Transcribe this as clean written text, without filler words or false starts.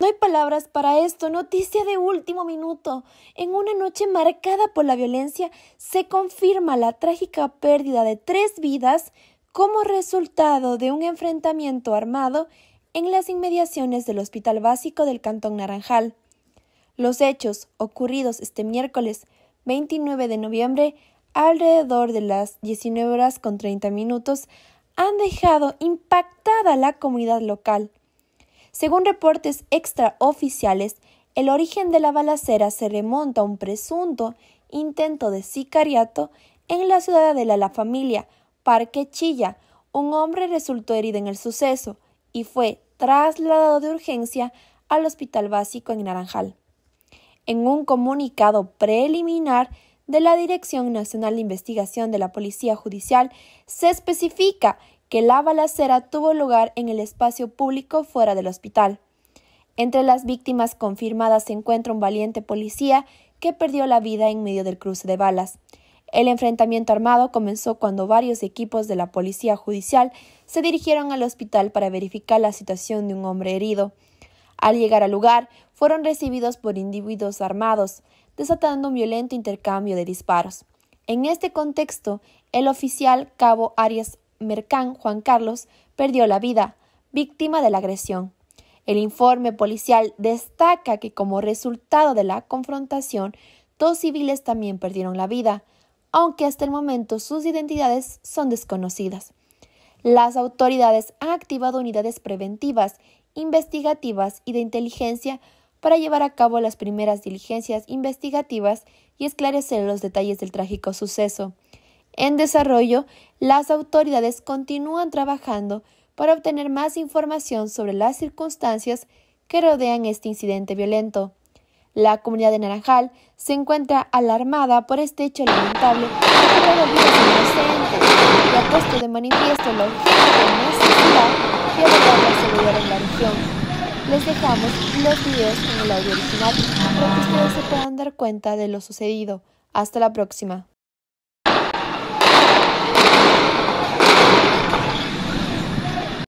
No hay palabras para esto. Noticia de último minuto. En una noche marcada por la violencia, se confirma la trágica pérdida de 3 vidas como resultado de un enfrentamiento armado en las inmediaciones del Hospital Básico del Cantón Naranjal. Los hechos ocurridos este miércoles 29 de noviembre, alrededor de las 19:30 han dejado impactada la comunidad local. Según reportes extraoficiales, el origen de la balacera se remonta a un presunto intento de sicariato en la ciudad de La Familia, Parque Chilla. Un hombre resultó herido en el suceso y fue trasladado de urgencia al Hospital Básico en Naranjal. En un comunicado preliminar de la Dirección Nacional de Investigación de la Policía Judicial, se especifica que la balacera tuvo lugar en el espacio público fuera del hospital. Entre las víctimas confirmadas se encuentra un valiente policía que perdió la vida en medio del cruce de balas. El enfrentamiento armado comenzó cuando varios equipos de la Policía Judicial se dirigieron al hospital para verificar la situación de un hombre herido. Al llegar al lugar, fueron recibidos por individuos armados, desatando un violento intercambio de disparos. En este contexto, el oficial Cabo Arias Mercán Juan Carlos perdió la vida, víctima de la agresión. El informe policial destaca que como resultado de la confrontación, 2 civiles también perdieron la vida, aunque hasta el momento sus identidades son desconocidas. Las autoridades han activado unidades preventivas, investigativas y de inteligencia para llevar a cabo las primeras diligencias investigativas y esclarecer los detalles del trágico suceso. En desarrollo, las autoridades continúan trabajando para obtener más información sobre las circunstancias que rodean este incidente violento. La comunidad de Naranjal se encuentra alarmada por este hecho lamentable que roba vidas inocentes y ha puesto de manifiesto la urgente necesidad de abordar la seguridad en la región. Les dejamos los videos en el audio original para que ustedes se puedan dar cuenta de lo sucedido. Hasta la próxima.